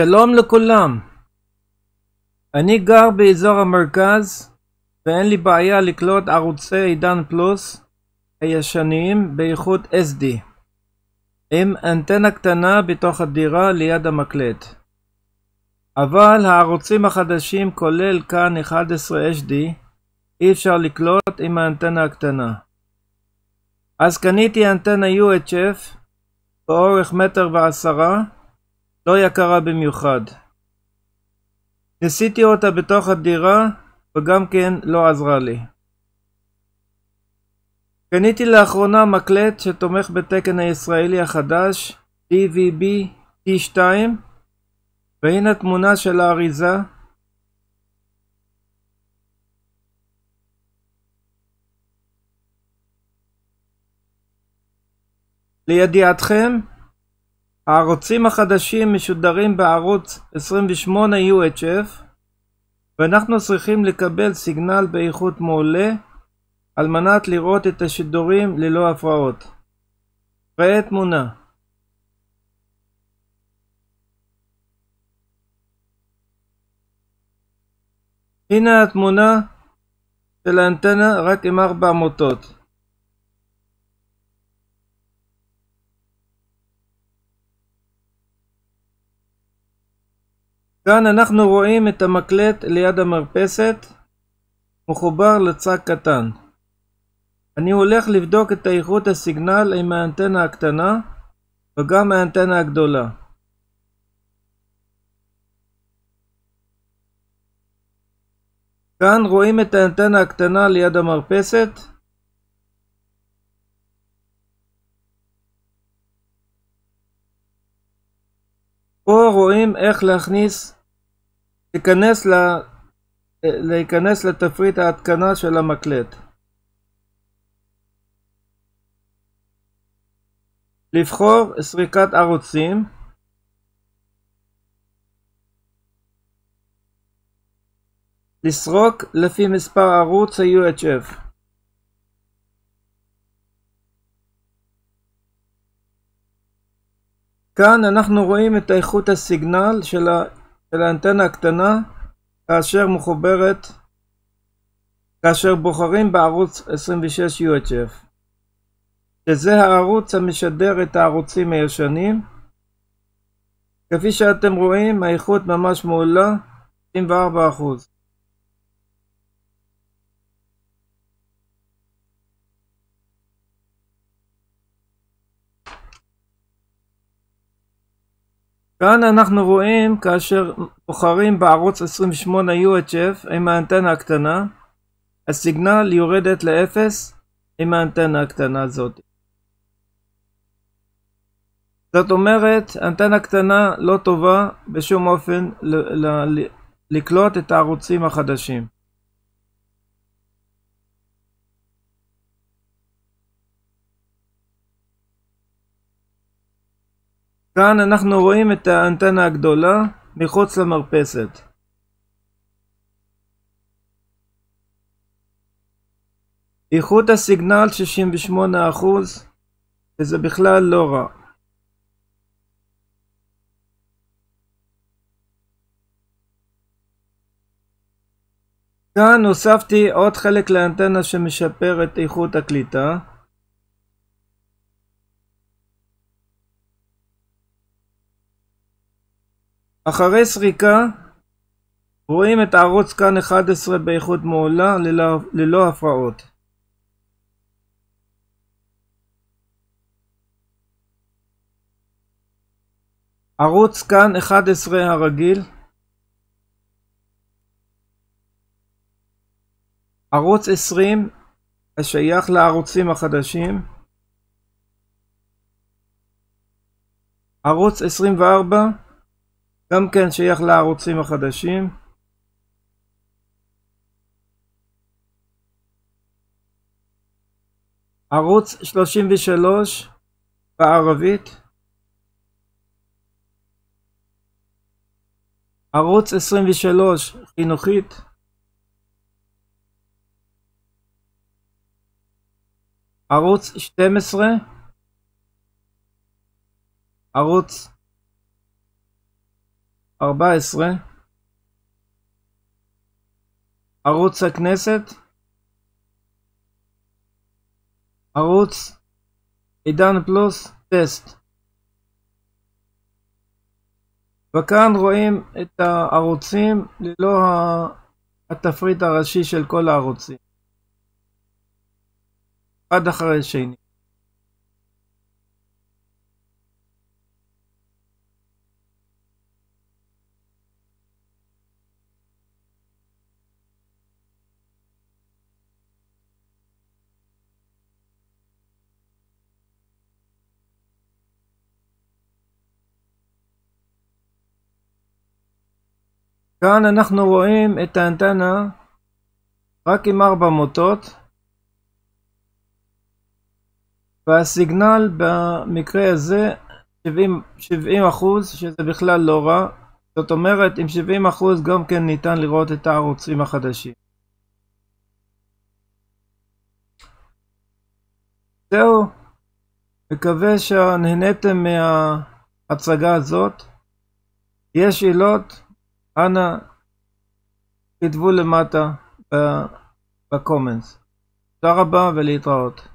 שלום לכולם, אני גר באזור המרכז ואין לי בעיה לקלוט ערוצי עידן פלוס הישנים באיכות SD עם אנטנה קטנה בתוך הדירה ליד המקלט, אבל הערוצים החדשים כולל כאן 11HD אי אפשר לקלוט עם האנטנה הקטנה. אז קניתי אנטנה UHF באורך 1.10 מטר, לא יקרה במיוחד. ניסיתי אותה בתוך הדירה וגם כן לא עזרה לי. קניתי לאחרונה מקלט שתומך בתקן הישראלי החדש DVB-T2, והנה תמונה של האריזה. לידיעתכם, הערוצים החדשים משודרים בערוץ 28 UHF, ואנחנו צריכים לקבל סיגנל באיכות מעולה על מנת לראות את השידורים ללא הפרעות. ראה תמונה. הנה התמונה של האנטנה רק עם 4 מוטות. כאן אנחנו רואים את המקלט ליד המרפסת מחובר לצג קטן. אני הולך לבדוק את איכות הסיגנל עם האנטנה הקטנה וגם האנטנה הגדולה. כאן רואים את האנטנה הקטנה ליד המרפסת. פה רואים איך להיכנס לתפריט ההתקנה של המקלט. לבחור סריקת ערוצים. לסרוק לפי מספר ערוץ ה-UHF. כאן אנחנו רואים את איכות הסיגנל של האנטנה הקטנה כאשר בוחרים בערוץ 26 UHF, שזה הערוץ המשדר את הערוצים הישנים. כפי שאתם רואים, האיכות ממש מעולה, 94%. כאן אנחנו רואים כאשר בוחרים בערוץ 28 UHF עם האנטנה הקטנה, הסיגנל יורדת לאפס עם האנטנה הקטנה הזאת. זאת אומרת, אנטנה קטנה לא טובה בשום אופן לקלוט את הערוצים החדשים. כאן אנחנו רואים את האנטנה הגדולה מחוץ למרפסת. איכות הסיגנל 68%, וזה בכלל לא רע. כאן הוספתי עוד חלק לאנטנה שמשפר את איכות הקליטה. אחרי סריקה רואים את ערוץ כאן 11 באיכות מעולה ללא הפרעות. ערוץ כאן 11 הרגיל, ערוץ 20 השייך לערוצים החדשים, ערוץ 24 גם כן שייך לערוצים החדשים, ערוץ 33 בערבית, ערוץ 23 חינוכית, ערוץ 12, ערוץ 14, ערוץ הכנסת, ערוץ עידן פלוס טסט. וכאן רואים את הערוצים ללא התפריט הראשי של כל הערוצים, אחד אחרי השני. כאן אנחנו רואים את האנטנה רק עם 4 מוטות, והסיגנל במקרה הזה 70%, שזה בכלל לא רע. זאת אומרת, עם 70% גם כן ניתן לראות את הערוצים החדשים. זהו, מקווה שנהניתם מההצגה הזאת. יש שאלות? אנא כתבו למטה בקומנס. תודה רבה ולהתראות.